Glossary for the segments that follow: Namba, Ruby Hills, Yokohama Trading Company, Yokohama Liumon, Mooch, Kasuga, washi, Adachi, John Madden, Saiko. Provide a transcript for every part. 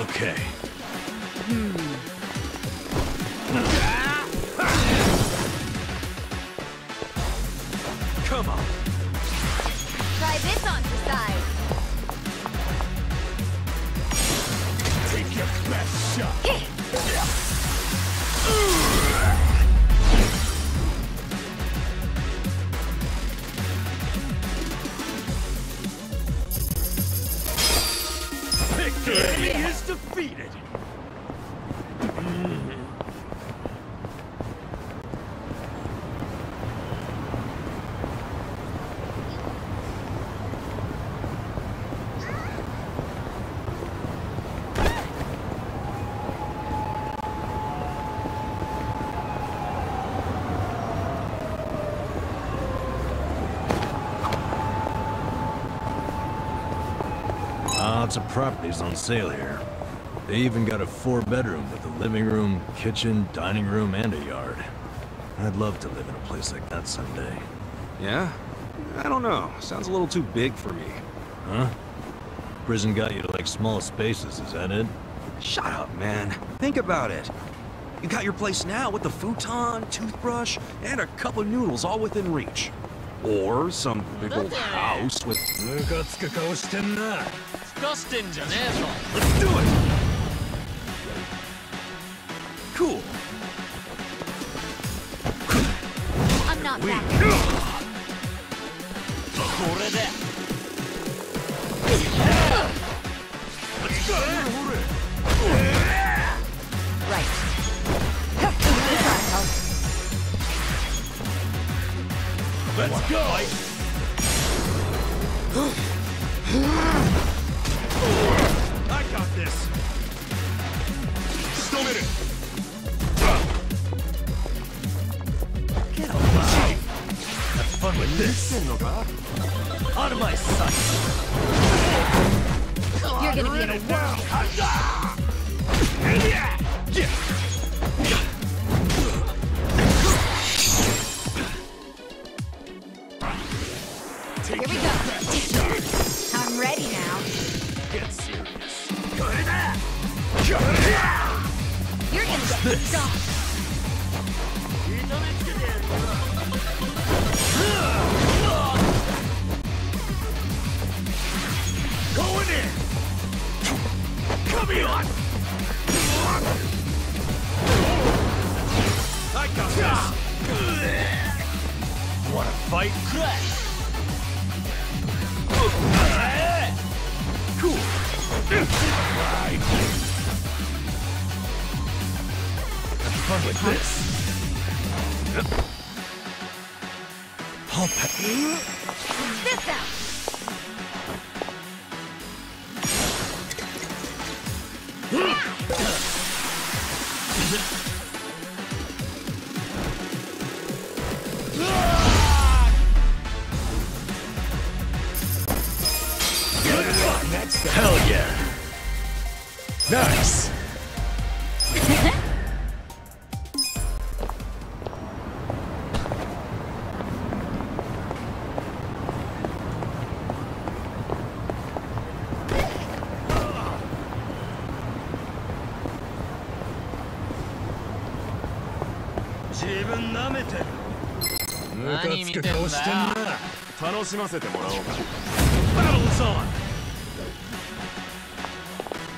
Okay. Come on. Try this on the side. Take your best shot. Hey. The enemy is defeated. Lots of properties on sale here. They even got a 4-bedroom with a living room, kitchen, dining room, and a yard. I'd love to live in a place like that someday. Yeah? I don't know. Sounds a little too big for me. Huh? Prison got you to like small spaces, is that it? Shut up, man. Think about it. You got your place now with the futon, toothbrush, and a cup of noodles all within reach. Or some big old house with... Let's do it! Cool. I'm not back. Let's go! Right. Let's go! I got this. Still in it. Get away. Have fun with this. Out of my sight. You're gonna be in a world. Here we go. I'm ready now. Get serious. You're gonna get stopped. Going in. Come here. I got this. Wanna fight? Crash. Cool. Right. Have fun with this. Pop it. This out. Hell yeah! Nice! Battle's on!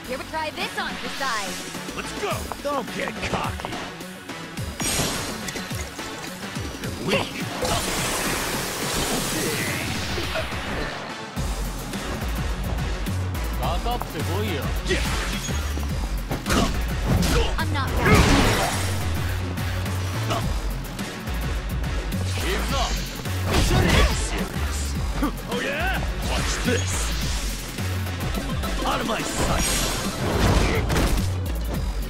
Here we try this on the side. Let's go! Don't get cocky. You're weak. I'm not bad. Serious. Oh yeah? Watch this. Out of my sight!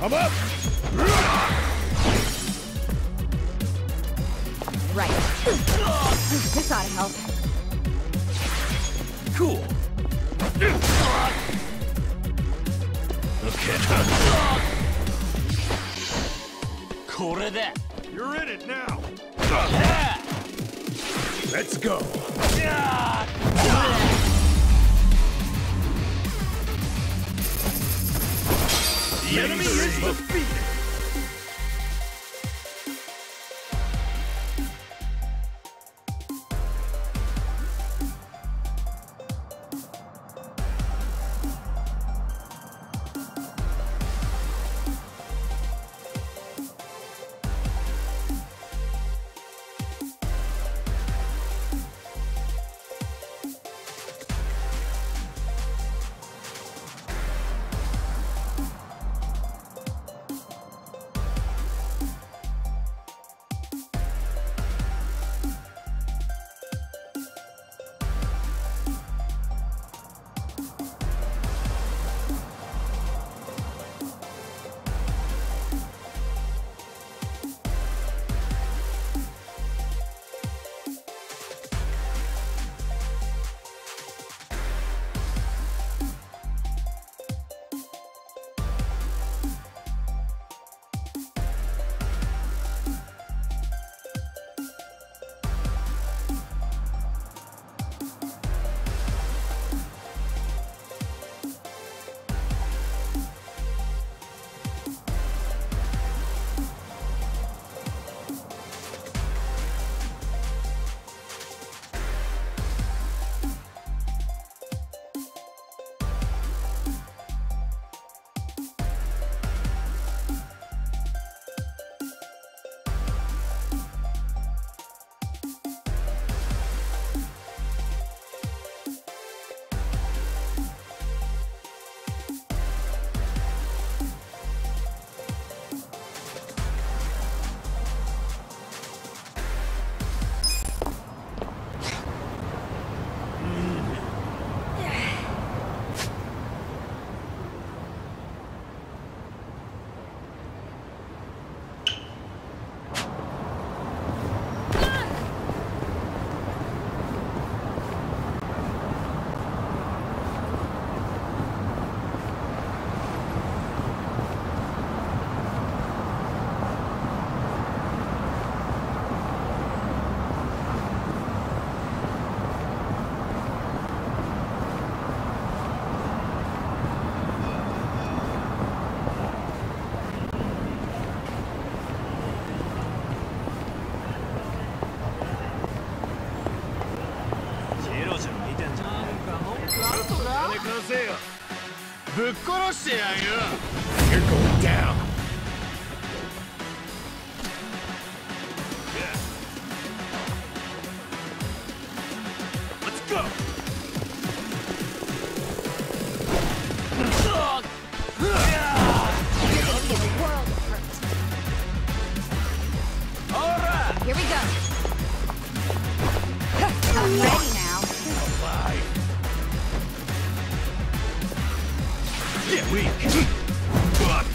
I'm up! Right. This ought to help. Cool. Look at her. You're in it now. Let's go. The enemy is defeated. You're going down. Let's go. All right. Here we go. I'm ready now. Alive. Get weak! Fuck!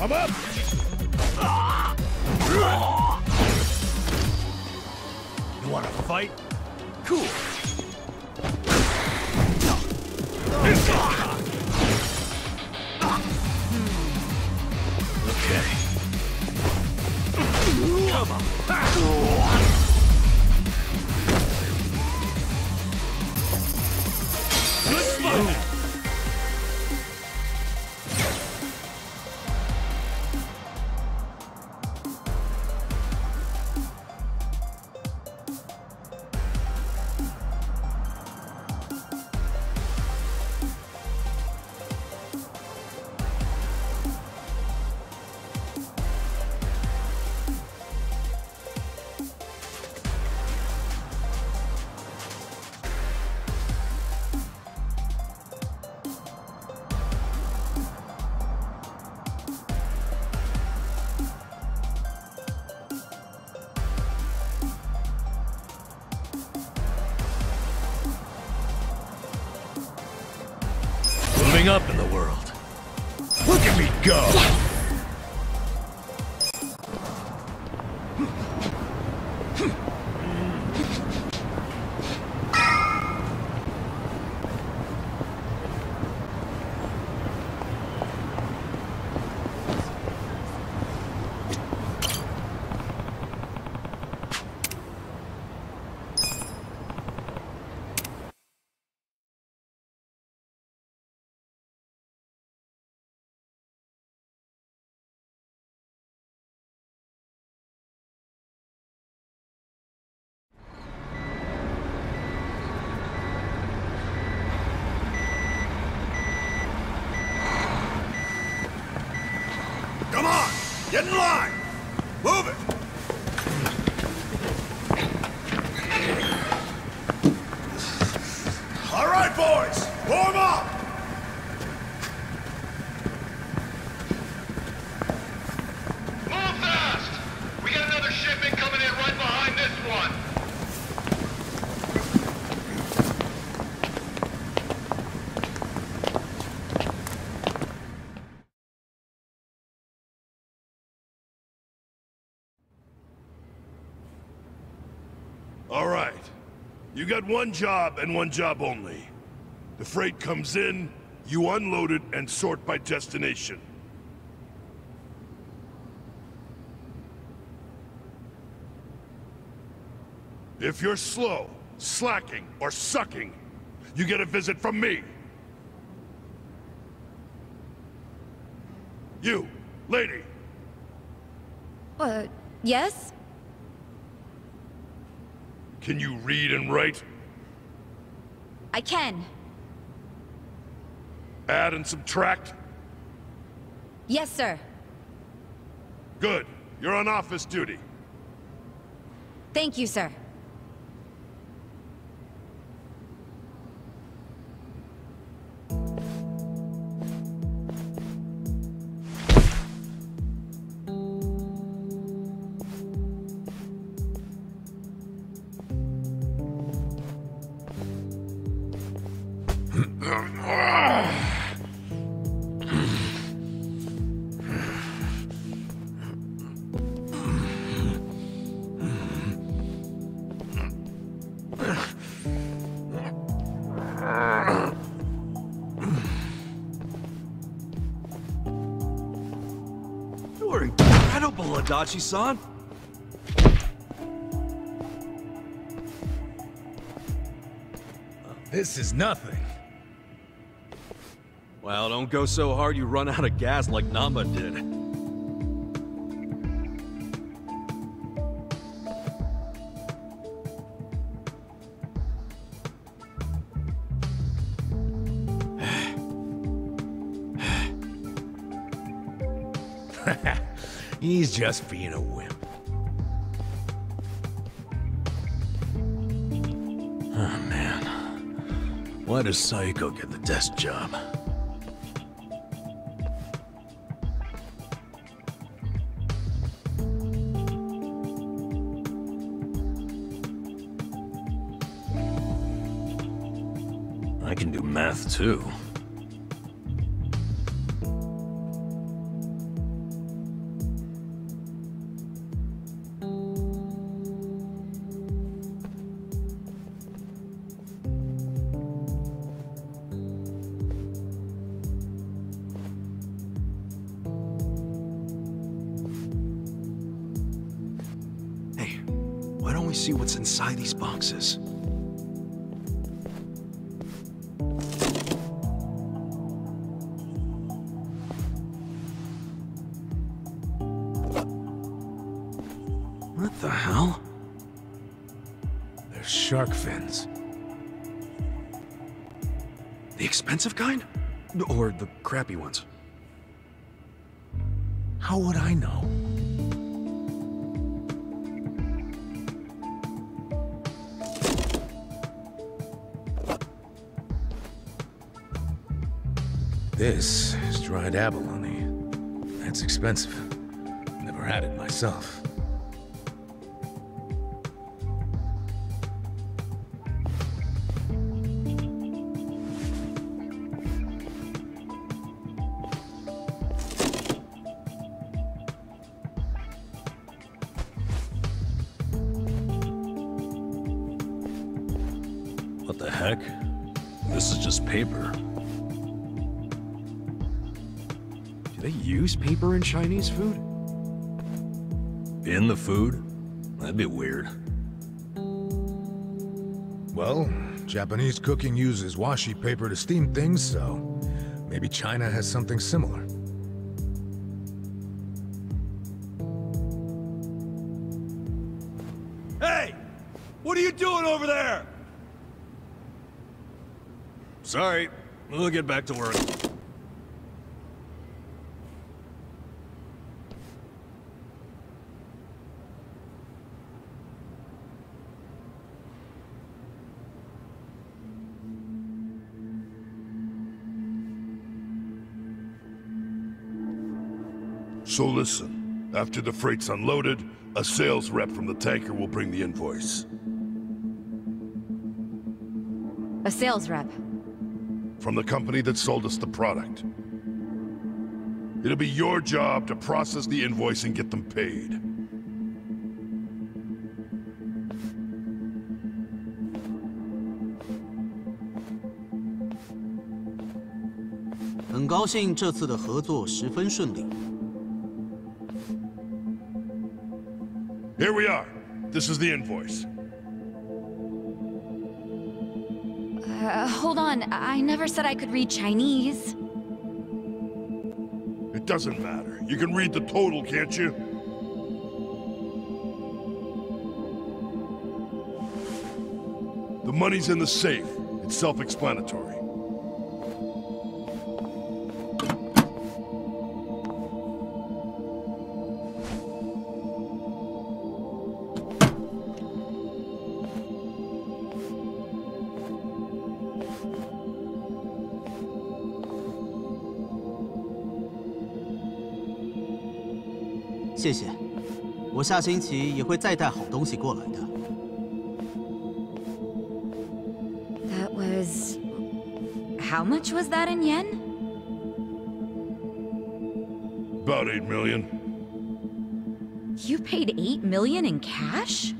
I'm up! You wanna fight? Cool! Come on. Let's fight. Up in the world. Look at me go! Yeah. Get in line! Move it! All right, boys! Warm up! Move fast! We got another shipment coming in right behind this one! You got one job and one job only. The freight comes in, you unload it and sort by destination. If you're slow, slacking, or sucking, you get a visit from me. You, lady. Yes? Can you read and write? I can. Add and subtract? Yes, sir. Good. You're on office duty. Thank you, sir. Adachi-san? This is nothing. Well, don't go so hard you run out of gas like Namba did. He's just being a wimp. Oh man, why does Saiko get the desk job? I can do math too. See what's inside these boxes. What the hell? They're shark fins. The expensive kind? Or the crappy ones? How would I know? This is dried abalone. That's expensive. Never had it myself. back. This is just paper. Do they use paper in Chinese food? In the food? That'd be weird. Well, Japanese cooking uses washi paper to steam things, so maybe China has something similar. Hey! What are you doing over there? Sorry, we'll get back to work. So listen, after the freight's unloaded, a sales rep from the tanker will bring the invoice. A sales rep? From the company that sold us the product. It'll be your job to process the invoice and get them paid. I'm very happy this partnership was very successful. Here we are. This is the invoice. Hold on. I never said I could read Chinese. It doesn't matter. You can read the total, can't you? The money's in the safe. It's self-explanatory. That was... How much was that in yen? About 8 million. You paid 8 million in cash?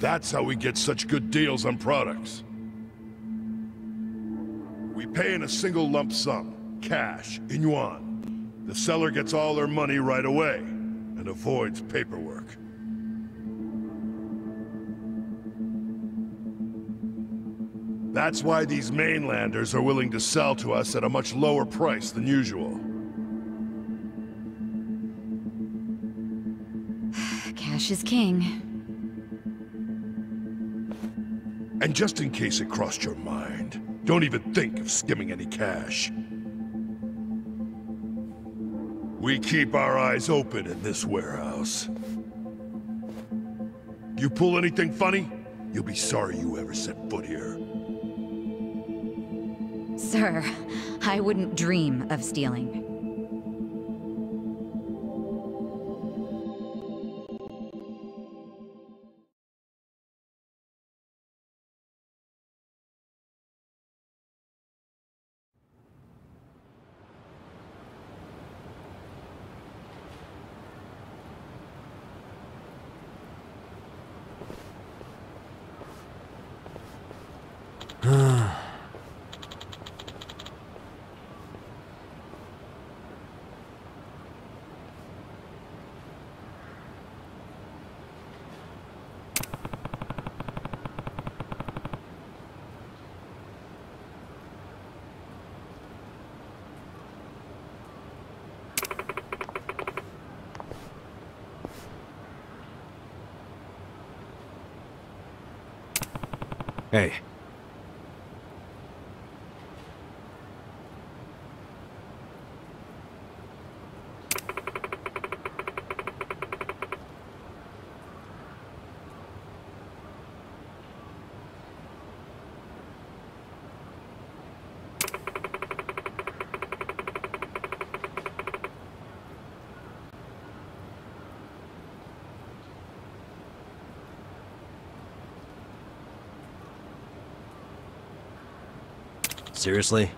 That's how we get such good deals on products. We pay in a single lump sum, cash, in yuan. The seller gets all their money right away, and avoids paperwork. That's why these mainlanders are willing to sell to us at a much lower price than usual. Cash is king. And just in case it crossed your mind, don't even think of skimming any cash. We keep our eyes open in this warehouse. You pull anything funny, you'll be sorry you ever set foot here. Sir, I wouldn't dream of stealing. Hey. Seriously?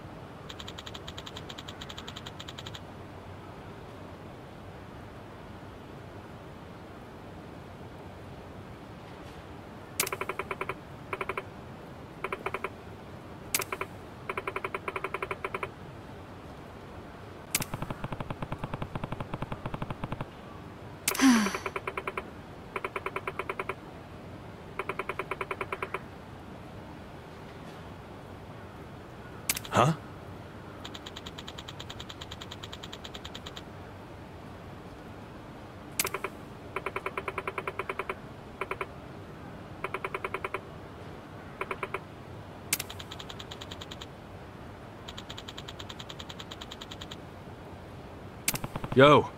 Yo.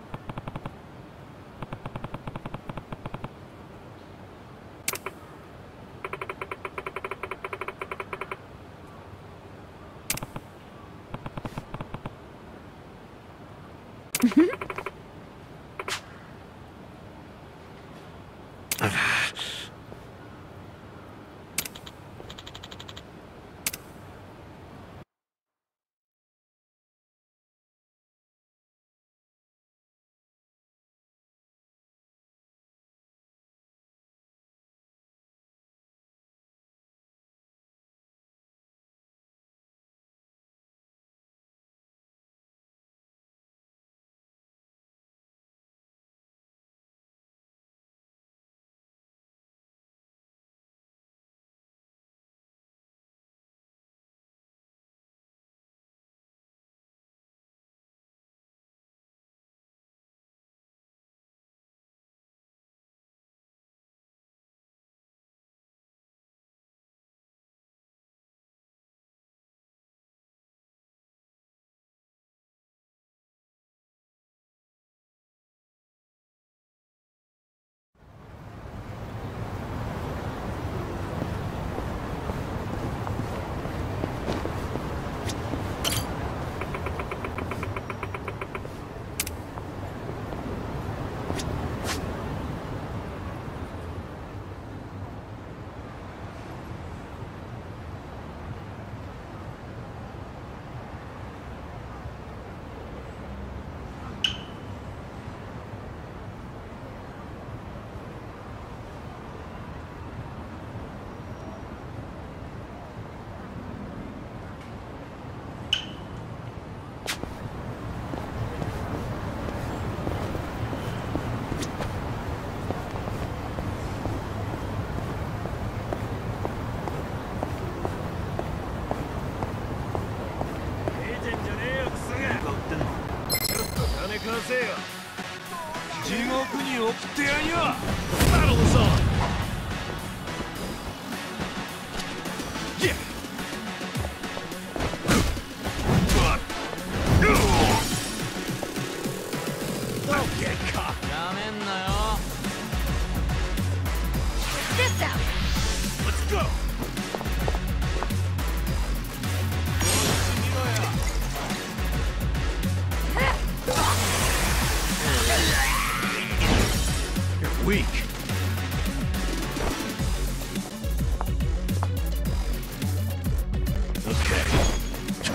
Battle's on! Yeah! Don't get caught! This out! Let's go! Weak. Okay.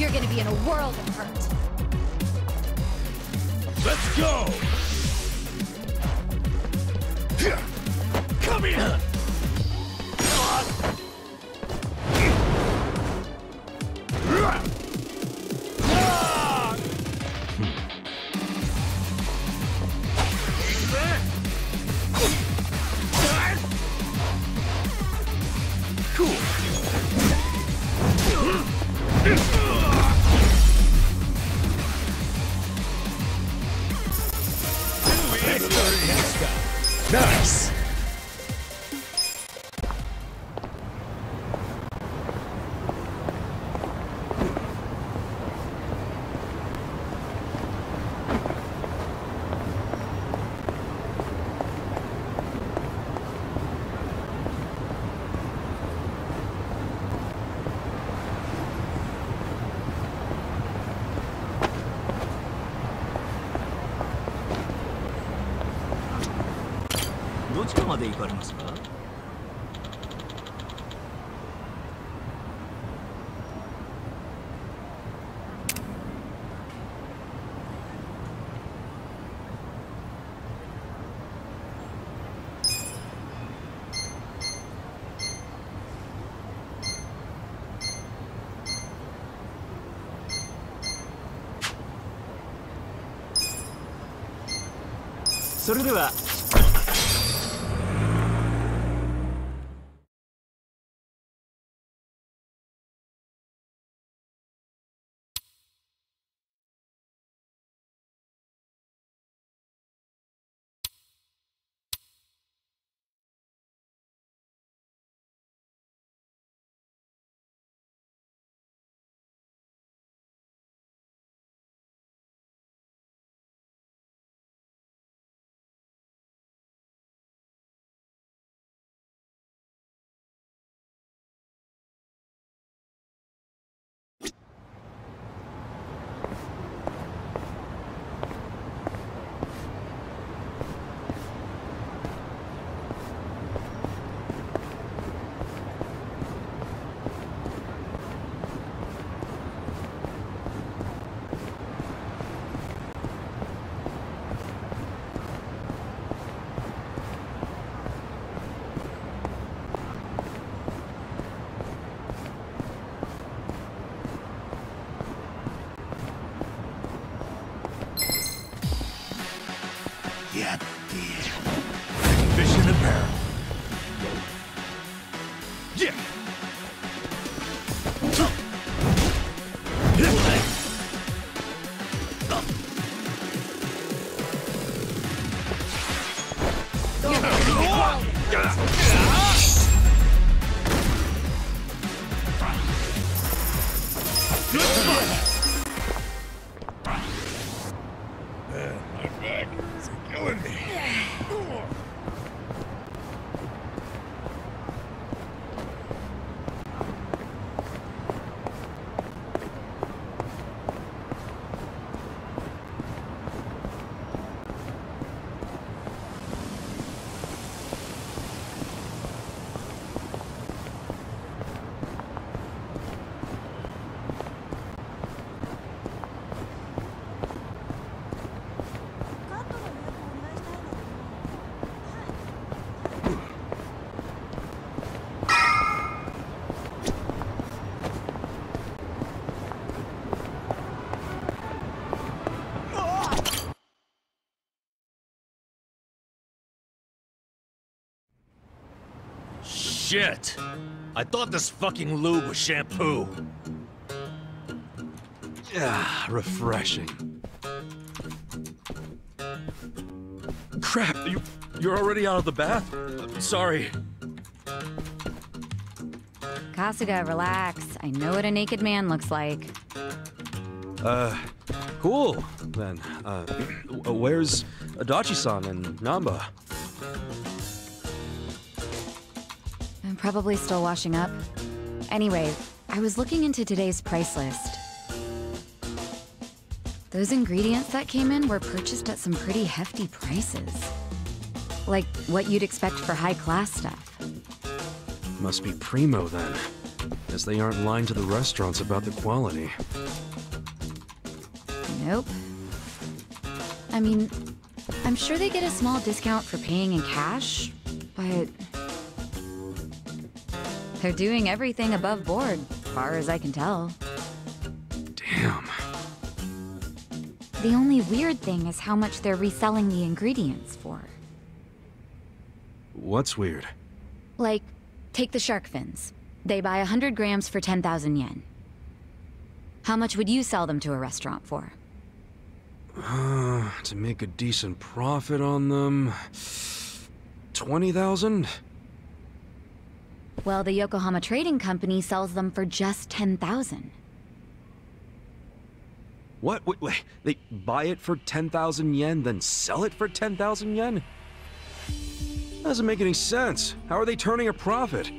You're gonna be in a world of hurt. Let's go. Come here. Nice! So Shit! I thought this fucking lube was shampoo. Ah, refreshing. Crap, you're already out of the bath? Sorry. Kasuga, relax. I know what a naked man looks like. Cool, then. Where's Adachi-san and Namba? I'm probably still washing up. Anyway, I was looking into today's price list. Those ingredients that came in were purchased at some pretty hefty prices. Like what you'd expect for high-class stuff. Must be primo then, as they aren't lying to the restaurants about the quality. Nope. I mean, I'm sure they get a small discount for paying in cash, but they're doing everything above board, far as I can tell. Damn. The only weird thing is how much they're reselling the ingredients for. What's weird? Like, take the shark fins. They buy 100 grams for 10,000 yen. How much would you sell them to a restaurant for? To make a decent profit on them... 20,000? Well, the Yokohama Trading Company sells them for just 10,000. What? Wait, they buy it for 10,000 yen, then sell it for 10,000 yen? That doesn't make any sense. How are they turning a profit?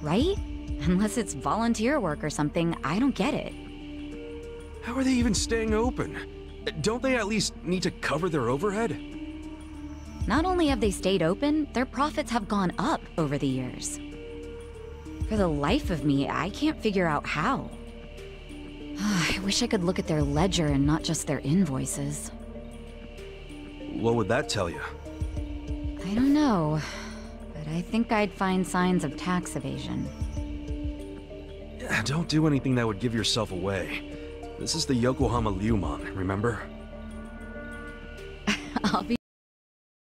Right? Unless it's volunteer work or something, I don't get it. How are they even staying open? Don't they at least need to cover their overhead? Not only have they stayed open, their profits have gone up over the years. For the life of me, I can't figure out how. I wish I could look at their ledger and not just their invoices. What would that tell you? I don't know, but I think I'd find signs of tax evasion. Don't do anything that would give yourself away. This is the Yokohama Liumon, remember? I'll be